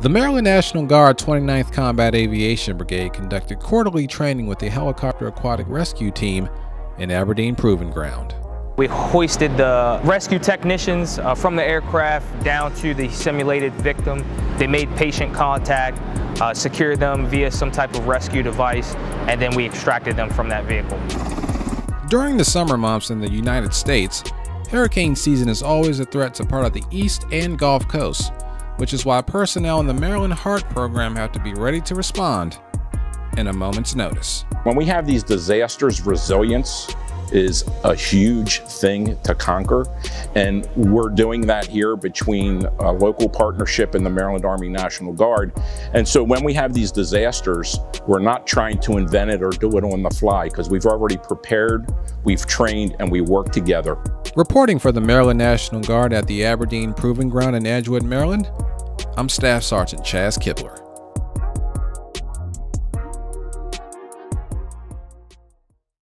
The Maryland National Guard 29th Combat Aviation Brigade conducted quarterly training with the Helicopter Aquatic Rescue Team in Aberdeen Proving Ground. We hoisted the rescue technicians from the aircraft down to the simulated victim. They made patient contact, secured them via some type of rescue device, and then we extracted them from that vehicle. During the summer months in the United States, hurricane season is always a threat to part of the East and Gulf Coast, which is why personnel in the Maryland Heart Program have to be ready to respond in a moment's notice. When we have these disasters, resilience is a huge thing to conquer, and we're doing that here between a local partnership and the Maryland Army National Guard. And so when we have these disasters, we're not trying to invent it or do it on the fly, because we've already prepared, we've trained, and we work together. Reporting for the Maryland National Guard at the Aberdeen Proving Ground in Edgewood, Maryland, I'm Staff Sergeant Chaz Kibler.